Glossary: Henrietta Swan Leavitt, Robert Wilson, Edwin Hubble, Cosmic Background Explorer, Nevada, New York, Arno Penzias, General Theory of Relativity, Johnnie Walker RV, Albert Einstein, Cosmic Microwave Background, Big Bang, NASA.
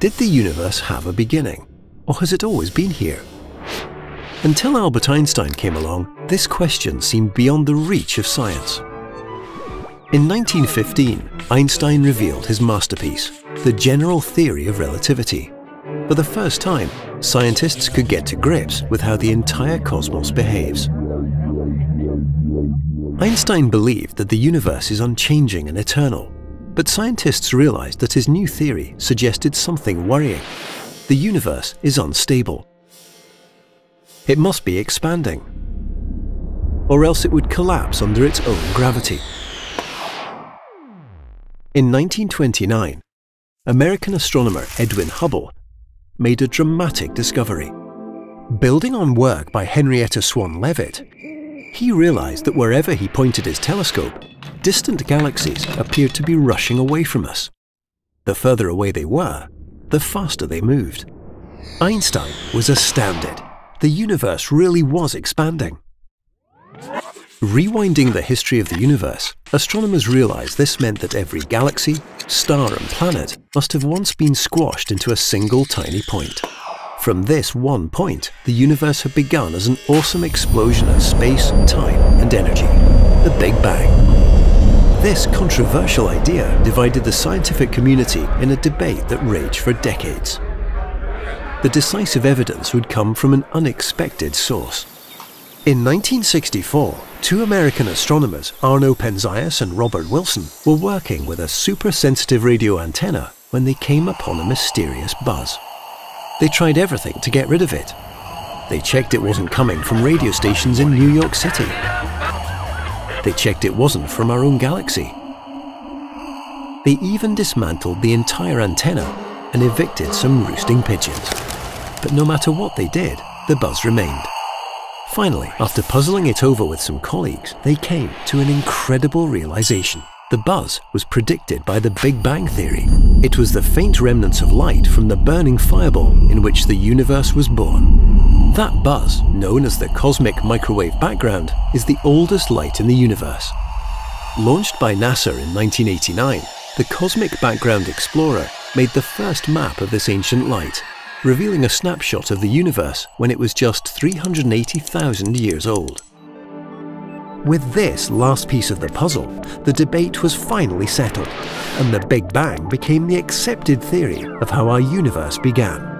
Did the universe have a beginning? Or has it always been here? Until Albert Einstein came along, this question seemed beyond the reach of science. In 1915, Einstein revealed his masterpiece, the General Theory of Relativity. For the first time, scientists could get to grips with how the entire cosmos behaves. Einstein believed that the universe is unchanging and eternal, but scientists realized that his new theory suggested something worrying. The universe is unstable. It must be expanding, or else it would collapse under its own gravity. In 1929, American astronomer Edwin Hubble made a dramatic discovery. Building on work by Henrietta Swan Leavitt, he realized that wherever he pointed his telescope, distant galaxies appeared to be rushing away from us. The further away they were, the faster they moved. Einstein was astounded. The universe really was expanding. Rewinding the history of the universe, astronomers realized this meant that every galaxy, star and planet must have once been squashed into a single tiny point. From this one point, the universe had begun as an awesome explosion of space, time and energy, the Big Bang. This controversial idea divided the scientific community in a debate that raged for decades. The decisive evidence would come from an unexpected source. In 1964, two American astronomers, Arno Penzias and Robert Wilson, were working with a super-sensitive radio antenna when they came upon a mysterious buzz. They tried everything to get rid of it. They checked it wasn't coming from radio stations in New York City. They checked it wasn't from our own galaxy. They even dismantled the entire antenna and evicted some roosting pigeons. But no matter what they did, the buzz remained. Finally, after puzzling it over with some colleagues, they came to an incredible realization. The buzz was predicted by the Big Bang theory. It was the faint remnants of light from the burning fireball in which the universe was born. That buzz, known as the Cosmic Microwave Background, is the oldest light in the universe. Launched by NASA in 1989, the Cosmic Background Explorer made the first map of this ancient light, revealing a snapshot of the universe when it was just 380,000 years old. With this last piece of the puzzle, the debate was finally settled, and the Big Bang became the accepted theory of how our universe began.